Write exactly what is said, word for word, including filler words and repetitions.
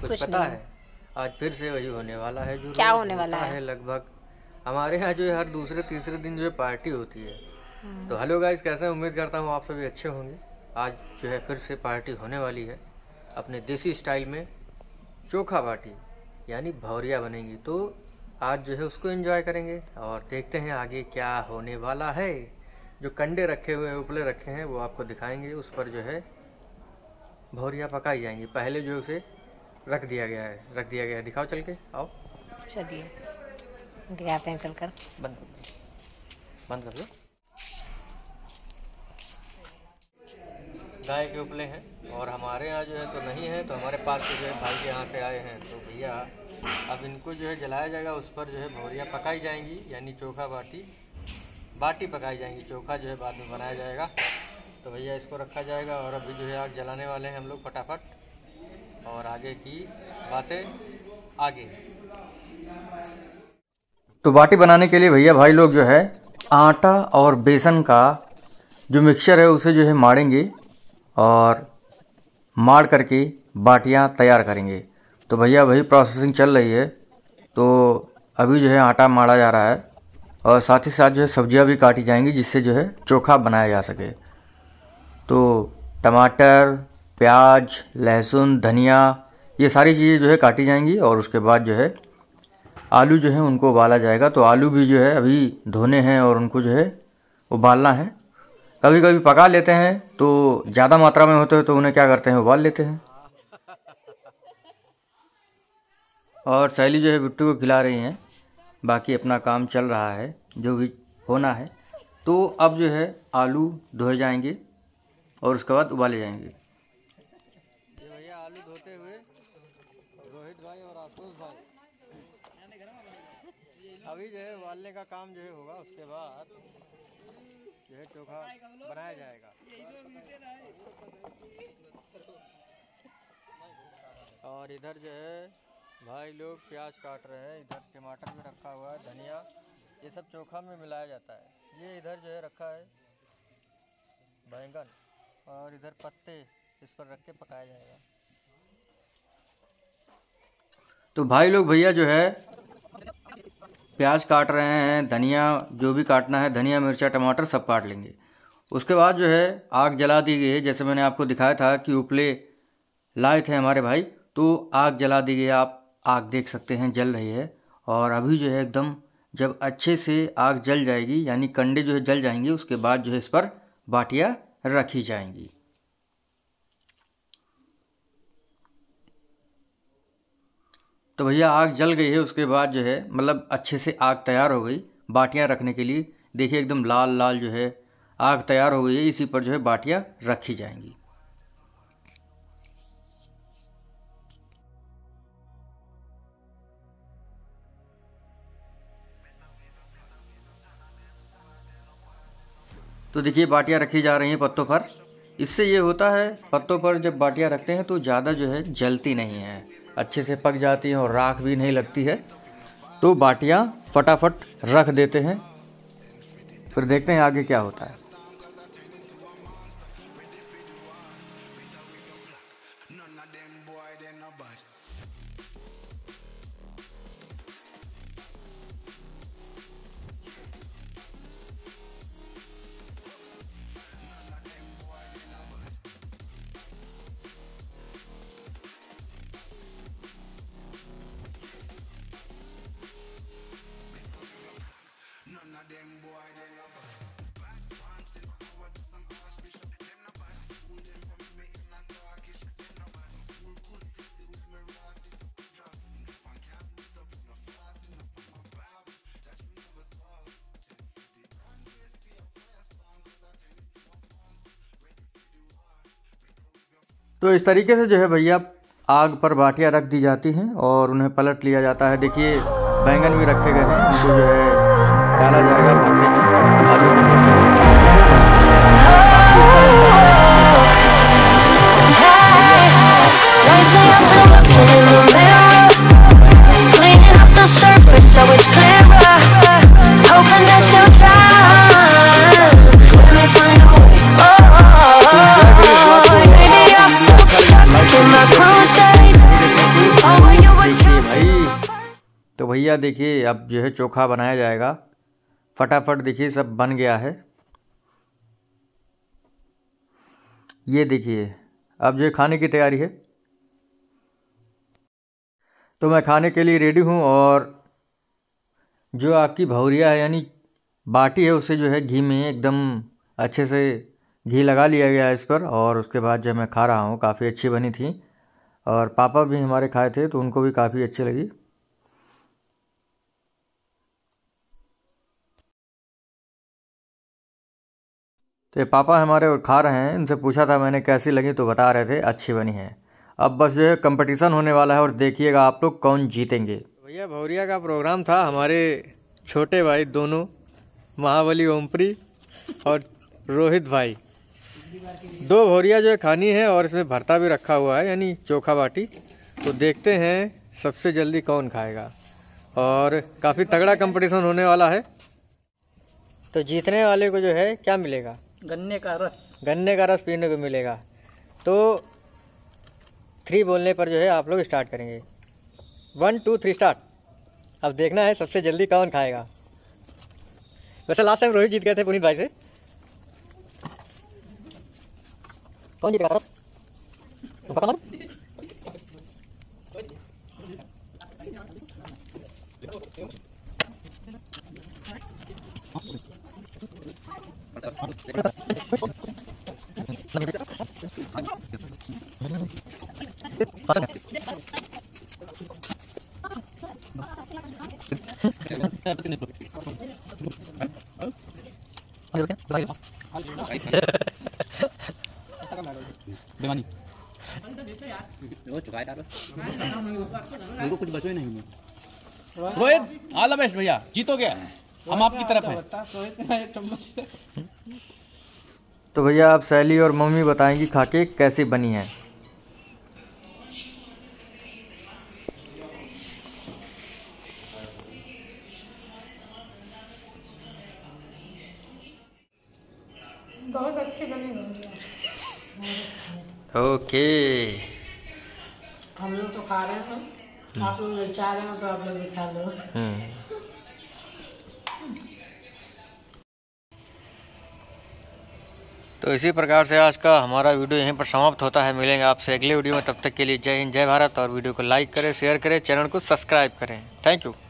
कुछ पता है आज फिर से वही होने वाला है जो क्या होने वाला है, है लगभग हमारे यहाँ जो है हर दूसरे तीसरे दिन जो है पार्टी होती है। तो हेलो गाइस, कैसे उम्मीद करता हूँ आप सभी अच्छे होंगे। आज जो है फिर से पार्टी होने वाली है अपने देसी स्टाइल में, चोखा बाटी यानी भौरिया बनेगी। तो आज जो है उसको एंजॉय करेंगे और देखते हैं आगे क्या होने वाला है। जो कंडे रखे हुए हैं, उपले रखे हैं, वो आपको दिखाएंगे। उस पर जो है भौरिया पकाई जाएंगी। पहले जो उसे रख दिया गया है, रख दिया गया है। दिखाओ चल के, आओ चलिए दिखाते हैं, चलकर बंद बंद कर लो। गाय के उपले हैं और हमारे यहाँ जो है तो नहीं है, तो हमारे पास तो जो है भाई के यहाँ से आए हैं। तो भैया अब इनको जो है जलाया जाएगा, उस पर जो है भौरिया पकाई जाएंगी यानी चोखा बाटी बाटी पकाई जाएंगी। चोखा जो है बाद में बनाया जाएगा। तो भैया इसको रखा जाएगा और अभी जो है आग जलाने वाले हैं हम लोग फटाफट, और आगे की बातें आगे। तो बाटी बनाने के लिए भैया भाई लोग जो है आटा और बेसन का जो मिक्सचर है उसे जो है माड़ेंगे और माड़ करके बाटियां तैयार करेंगे। तो भैया वही प्रोसेसिंग चल रही है। तो अभी जो है आटा माड़ा जा रहा है और साथ ही साथ जो है सब्जियां भी काटी जाएंगी जिससे जो है चोखा बनाया जा सके। तो टमाटर, प्याज, लहसुन, धनिया, ये सारी चीज़ें जो है काटी जाएंगी और उसके बाद जो है आलू जो है उनको उबाला जाएगा। तो आलू भी जो है अभी धोने हैं और उनको जो है उबालना है। कभी कभी पका लेते हैं तो ज़्यादा मात्रा में होते हैं तो उन्हें क्या करते हैं, उबाल लेते हैं। और सैली जो है बिट्टू को खिला रही हैं, बाकी अपना काम चल रहा है जो भी होना है। तो अब जो है आलू धोए जाएंगे और उसके बाद उबाले जाएंगे। भैया आलू धोते हुए रोहित भाई और आशुष भाई अभी जो है उबालने का काम जो है होगा। उसके बाद जो है चोखा बनाया जाएगा। और इधर जो है भाई लोग प्याज काट रहे हैं, इधर टमाटर भी रखा हुआ है, धनिया, ये सब चोखा में मिलाया जाता है। ये इधर जो है रखा है बैंगन और इधर पत्ते, इस पर रख के पकाया जाएगा। तो भाई लोग भैया जो है प्याज काट रहे हैं, धनिया जो भी काटना है, धनिया, मिर्चा, टमाटर सब काट लेंगे। उसके बाद जो है आग जला दी गई है। जैसे मैंने आपको दिखाया था कि उपले लाए थे हमारे भाई, तो आग जला दी गई है। आप आग देख सकते हैं जल रही है। और अभी जो है एकदम जब अच्छे से आग जल जाएगी यानी कंडे जो है जल जाएंगे, उसके बाद जो है इस पर बाटियां रखी जाएंगी। तो भैया आग जल गई है, उसके बाद जो है मतलब अच्छे से आग तैयार हो गई बाटियां रखने के लिए। देखिए एकदम लाल लाल जो है आग तैयार हो गई है, इसी पर जो है बाटियां रखी जाएंगी। तो देखिए बाटियां रखी जा रही हैं पत्तों पर। इससे ये होता है पत्तों पर जब बाटियां रखते हैं तो ज़्यादा जो है जलती नहीं है, अच्छे से पक जाती हैं और राख भी नहीं लगती है। तो बाटियां फटाफट रख देते हैं, फिर देखते हैं आगे क्या होता है। तो इस तरीके से जो है भैया आग पर बाटियां रख दी जाती हैं और उन्हें पलट लिया जाता है। देखिए बैंगन भी रखे गए हैं, उनको जो है डाला जाएगा बाटियों में। We'll be right back. भैया देखिए अब जो है चोखा बनाया जाएगा। फटाफट देखिए सब बन गया है। ये देखिए अब जो खाने की तैयारी है। तो मैं खाने के लिए रेडी हूँ। और जो आपकी भौरिया है यानी बाटी है उसे जो है घी में एकदम अच्छे से घी लगा लिया गया है इस पर। और उसके बाद जो मैं खा रहा हूँ, काफ़ी अच्छी बनी थी और पापा भी हमारे खाए थे तो उनको भी काफ़ी अच्छी लगी। तो पापा हमारे और खा रहे हैं, इनसे पूछा था मैंने कैसी लगी तो बता रहे थे अच्छी बनी है। अब बस जो है कंपटीशन होने वाला है और देखिएगा आप लोग कौन जीतेंगे। भैया भौरिया का प्रोग्राम था, हमारे छोटे भाई दोनों महाबली ओमप्री और रोहित भाई दो भौरिया जो है खानी है और इसमें भरता भी रखा हुआ है यानी चोखा बाटी। तो देखते हैं सबसे जल्दी कौन खाएगा और काफ़ी तगड़ा कंपटीशन होने वाला है। तो जीतने वाले को जो है क्या मिलेगा? गन्ने का रस गन्ने का रस पीने को मिलेगा। तो थ्री बोलने पर जो है आप लोग स्टार्ट करेंगे। One two three start. अब देखना है सबसे जल्दी कौन खाएगा। वैसे लास्ट टाइम रोहित जीत गए थे पुनीत भाई से। कौन जीत गया? बेमानी कुछ बचे नहीं। रोहित ऑल द बेस्ट भैया, जीतोगे, हम आपकी तरफ हैं। तो भैया आप सैली और मम्मी बताएंगी खाके कैसी बनी है। बहुत अच्छी बनी है। ओके हम लोग तो खा रहे हैं, आप लोग चाह रहे हो तो आप लोग खा लो। तो इसी प्रकार से आज का हमारा वीडियो यहीं पर समाप्त होता है। मिलेंगे आपसे अगले वीडियो में, तब तक के लिए जय हिंद जय भारत। और वीडियो को लाइक करें, शेयर करें, चैनल को सब्सक्राइब करें। Thank you.